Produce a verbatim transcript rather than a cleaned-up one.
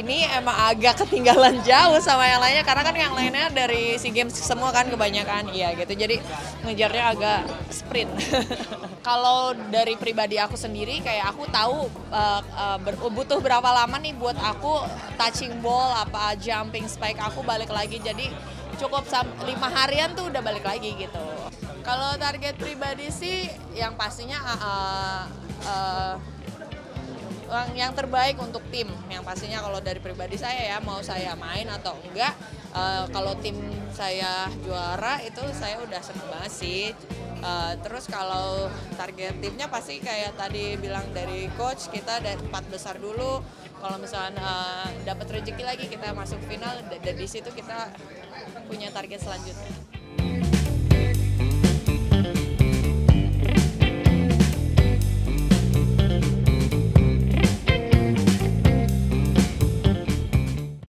ini emang agak ketinggalan jauh sama yang lainnya, karena kan yang lainnya dari SEA Games semua kan kebanyakan, iya gitu, jadi ngejarnya agak sprint. Kalau dari pribadi aku sendiri, kayak aku tahu uh, uh, ber, butuh berapa lama nih buat aku touching ball, apa jumping spike aku balik lagi, jadi cukup lima harian tuh udah balik lagi gitu. Kalau target pribadi sih yang pastinya uh, uh, yang terbaik untuk tim, yang pastinya kalau dari pribadi saya ya, mau saya main atau enggak, uh, kalau tim saya juara itu saya udah seneng banget sih. Uh, terus kalau target timnya pasti kayak tadi bilang dari coach, kita dari empat besar dulu, kalau misalnya uh, dapat rezeki lagi kita masuk final, dari situ kita punya target selanjutnya.